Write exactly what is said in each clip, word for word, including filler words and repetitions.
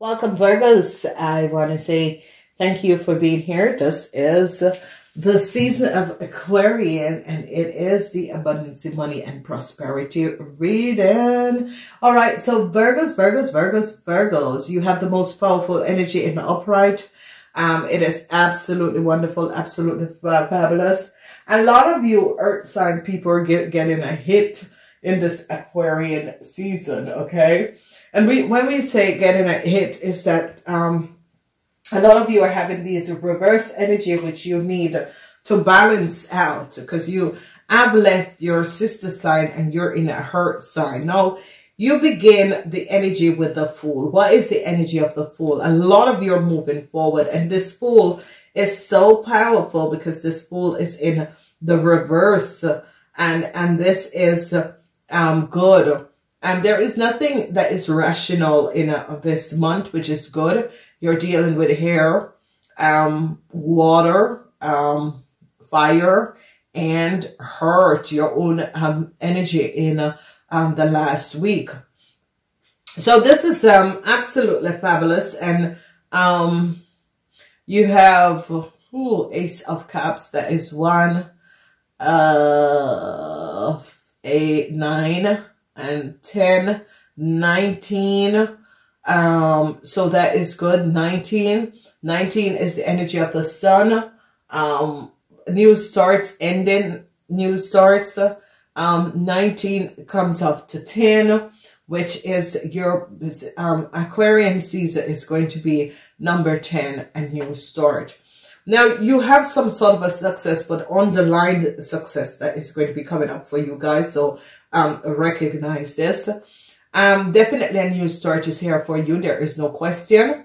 Welcome, Virgos. I want to say thank you for being here. This is the season of Aquarian, and it is the abundance, money, and prosperity reading. All right, so Virgos, Virgos, Virgos, Virgos, you have the most powerful energy in the upright. Um, it is absolutely wonderful, absolutely fabulous. A lot of you earth sign people are get, getting a hit in this Aquarian season, okay? And we, when we say getting a hit, is that um, a lot of you are having these reverse energy, which you need to balance out because you have left your sister sign and you're in a hurt sign. Now, you begin the energy with the Fool. What is the energy of the Fool? A lot of you are moving forward, and this Fool is so powerful because this Fool is in the reverse, and, and this is um, good. And there is nothing that is rational in a, this month, which is good. You're dealing with air, um, water, um, fire, and hurt, your own um, energy in uh, um, the last week. So this is um, absolutely fabulous. And um, you have ooh, Ace of Cups. That is one, uh, eight, nine. And ten, nineteen, um, so that is good. nineteen, nineteen is the energy of the sun, um, new starts, ending, new starts, um, nineteen comes up to ten, which is your, um, Aquarian season is going to be number ten, a new start. Now, you have some sort of a success, but underlined success that is going to be coming up for you guys. So, um, recognize this. Um, definitely a new start is here for you. There is no question.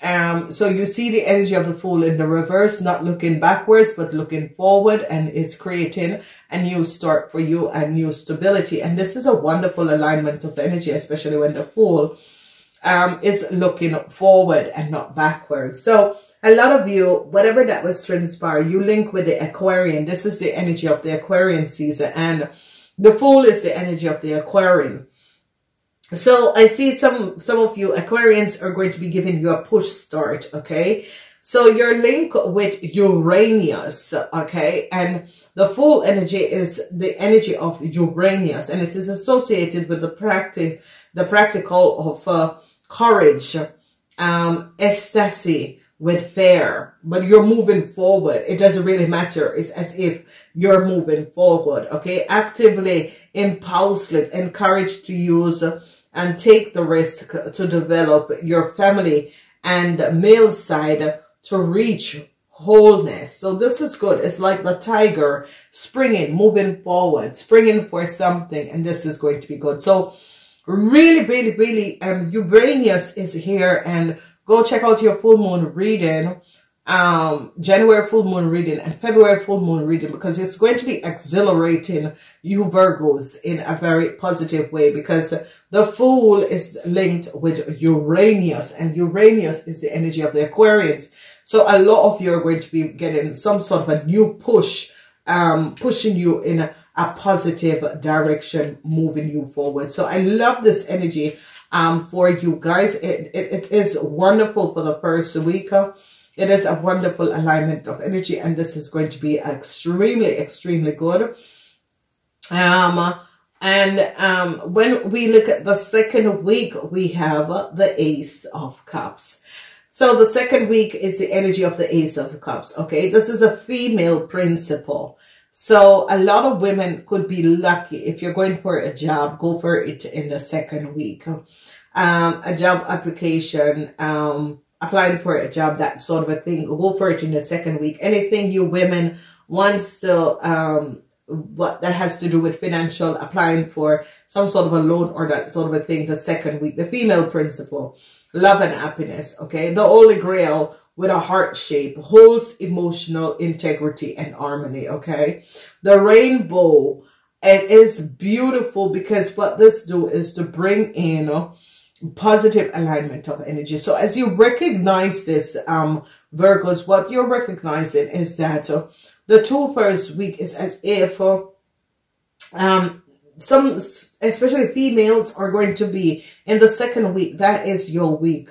Um, so you see the energy of the Fool in the reverse, not looking backwards, but looking forward, and it's creating a new start for you, a new stability. And this is a wonderful alignment of energy, especially when the Fool, um, is looking forward and not backwards. So, a lot of you, whatever that was transpire, you link with the Aquarian. This is the energy of the Aquarian season, and the Fool is the energy of the Aquarian. So I see some, some of you Aquarians are going to be giving you a push start, okay? So your link with Uranus, okay? And the Fool energy is the energy of Uranus, and it is associated with the practice, the practical of uh, courage, um, ecstasy, with fair, but you're moving forward. It doesn't really matter. It's as if you're moving forward, okay? Actively, impulsively, encouraged to use and take the risk to develop your family and male side to reach wholeness. So this is good. It's like the tiger springing, moving forward, springing for something, and this is going to be good. So really, really, really, um, Uranus is here, and go check out your full moon reading, um, January full moon reading and February full moon reading, because it's going to be exhilarating you Virgos in a very positive way, because the Fool is linked with Uranus, and Uranus is the energy of the Aquarians. So a lot of you are going to be getting some sort of a new push, um, pushing you in a, a positive direction, moving you forward. So I love this energy. Um, for you guys, it, it, it is wonderful for the first week. It is a wonderful alignment of energy, and this is going to be extremely, extremely good. Um, and um, when we look at the second week, we have the Ace of Cups. So the second week is the energy of the Ace of Cups, okay? This is a female principle. So a lot of women could be lucky. If you're going for a job, go for it in the second week. Um, a job application, um, applying for a job, that sort of a thing. Go for it in the second week. Anything you women wants to, um, what that has to do with financial, applying for some sort of a loan or that sort of a thing, the second week. The female principle, love and happiness, okay? The Holy Grail with a heart shape, holds emotional integrity and harmony, okay? The rainbow, it is beautiful because what this do is to bring in positive alignment of energy. So as you recognize this, um, Virgos, what you're recognizing is that uh, the two first week is as if uh, um, some, especially females, are going to be in the second week. That is your week.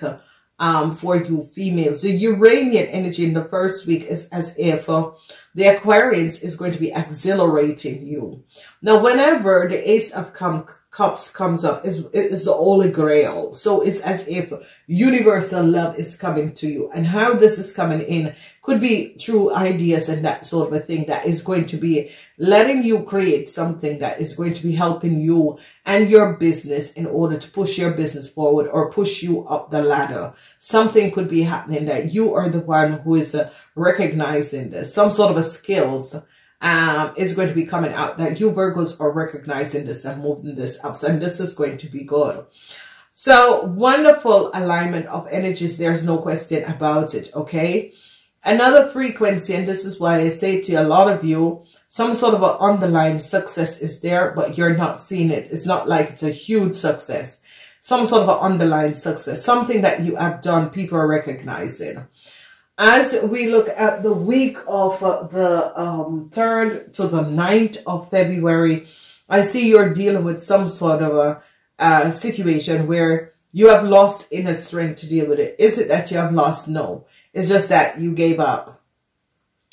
um, for you females. The Uranian energy in the first week is as if uh, the Aquarius is going to be exhilarating you. Now, whenever the Ace of Com Cups comes up, is is the Holy Grail. So it's as if universal love is coming to you. And how this is coming in could be through ideas and that sort of a thing that is going to be letting you create something that is going to be helping you and your business in order to push your business forward or push you up the ladder. Something could be happening that you are the one who is uh, recognizing this. Some sort of a skills Um, is going to be coming out that you Virgos are recognizing this and moving this up. And this is going to be good. So wonderful alignment of energies. There's no question about it. Okay. Another frequency, and this is why I say to a lot of you, some sort of an underlying success is there, but you're not seeing it. It's not like it's a huge success. Some sort of an underlying success, something that you have done, people are recognizing. As we look at the week of uh, the um, third to the ninth of February, I see you're dealing with some sort of a, a situation where you have lost inner strength to deal with it. Is it that you have lost? No. It's just that you gave up.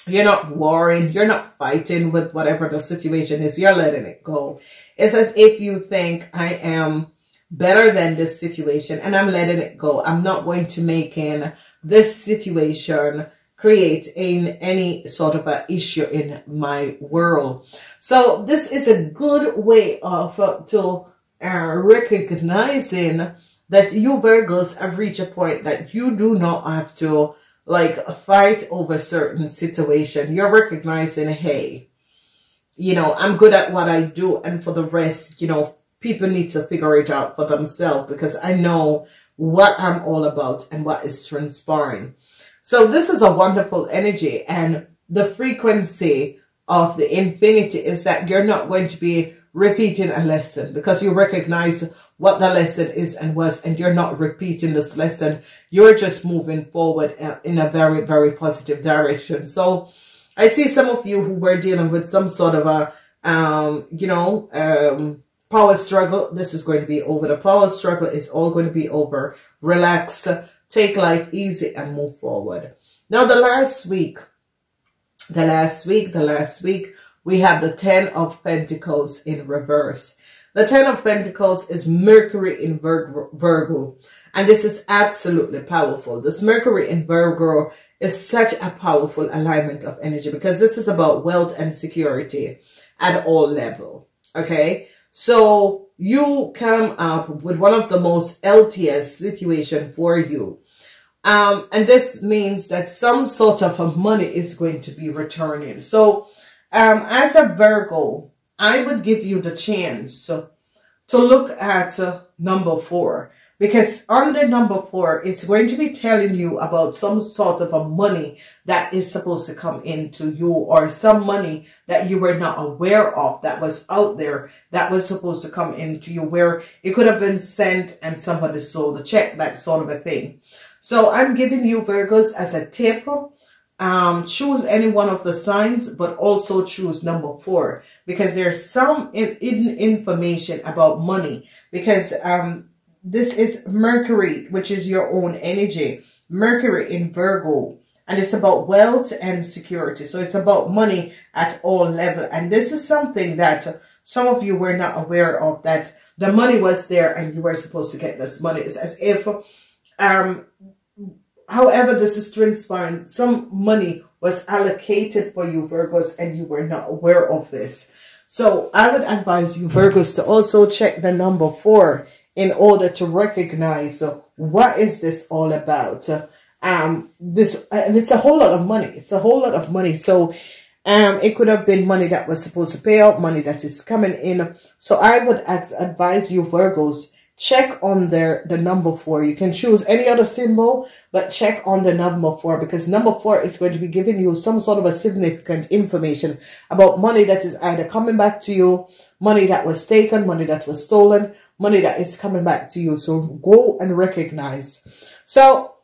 You're not warring. You're not fighting with whatever the situation is. You're letting it go. It's as if you think, I am better than this situation and I'm letting it go. I'm not going to make in this situation create in any sort of an issue in my world. So this is a good way of uh, to uh, recognizing that you Virgos have reached a point that you do not have to like fight over certain situation. You're recognizing, hey, you know, I'm good at what I do, and for the rest, you know, people need to figure it out for themselves, because I know what I'm all about and what is transpiring. So this is a wonderful energy, and the frequency of the infinity is that you're not going to be repeating a lesson, because you recognize what the lesson is and was, and you're not repeating this lesson. You're just moving forward in a very, very positive direction. So I see some of you who were dealing with some sort of a, um, you know, um, power struggle. This is going to be over. The power struggle is all going to be over. Relax, take life easy, and move forward. Now, the last week, the last week, the last week, we have the Ten of Pentacles in reverse. The Ten of Pentacles is Mercury in Vir- Virgo. And this is absolutely powerful. This Mercury in Virgo is such a powerful alignment of energy, because this is about wealth and security at all levels. Okay. So you come up with one of the most L T S situation for you. Um, and this means that some sort of money is going to be returning. So um, as a Virgo, I would give you the chance to look at uh, number four, because under number four, it's going to be telling you about some sort of a money that is supposed to come into you, or some money that you were not aware of that was out there that was supposed to come into you, where it could have been sent and somebody sold the check, that sort of a thing. So I'm giving you Virgos as a tip. Um, choose any one of the signs, but also choose number four, because there's some hidden information about money, because um, this is Mercury, which is your own energy. Mercury in Virgo. And it's about wealth and security. So it's about money at all levels. And this is something that some of you were not aware of, that the money was there and you were supposed to get this money. It's as if, um, however this is transpiring, some money was allocated for you Virgos and you were not aware of this. So I would advise you Virgos to also check the number four in order to recognize uh, what is this all about. Uh, um, this and it's a whole lot of money. It's a whole lot of money. So um, it could have been money that was supposed to pay out, money that is coming in. So I would ask, advise you Virgos, check on their, the number four. You can choose any other symbol, but check on the number four, because number four is going to be giving you some sort of a significant information about money that is either coming back to you, money that was taken, money that was stolen, money that is coming back to you. So go and recognize. So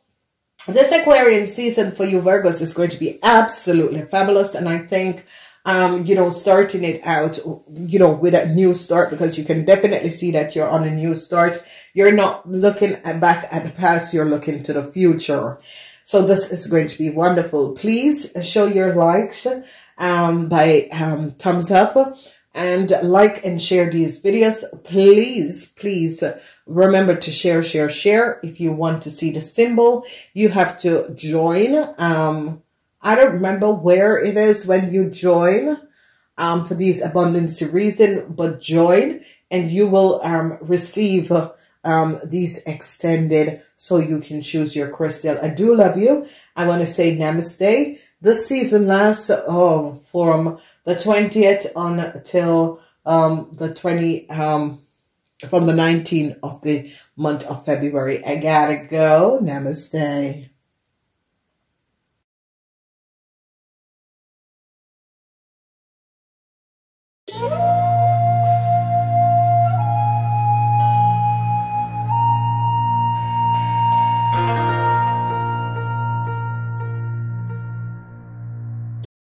this Aquarian season for you Virgos is going to be absolutely fabulous. And I think um, you know, starting it out, you know, with a new start, because you can definitely see that you're on a new start. You're not looking back at the past, you're looking to the future. So this is going to be wonderful. Please show your likes um, by um, thumbs up. And like and share these videos. Please, please remember to share, share, share. If you want to see the symbol, you have to join. Um, I don't remember where it is when you join um, for these abundance reason, but join and you will um, receive um, these extended so you can choose your crystal. I do love you. I want to say namaste. This season lasts oh, from the twentieth until um, the twenty um, from the nineteenth of the month of February. I gotta go. Namaste.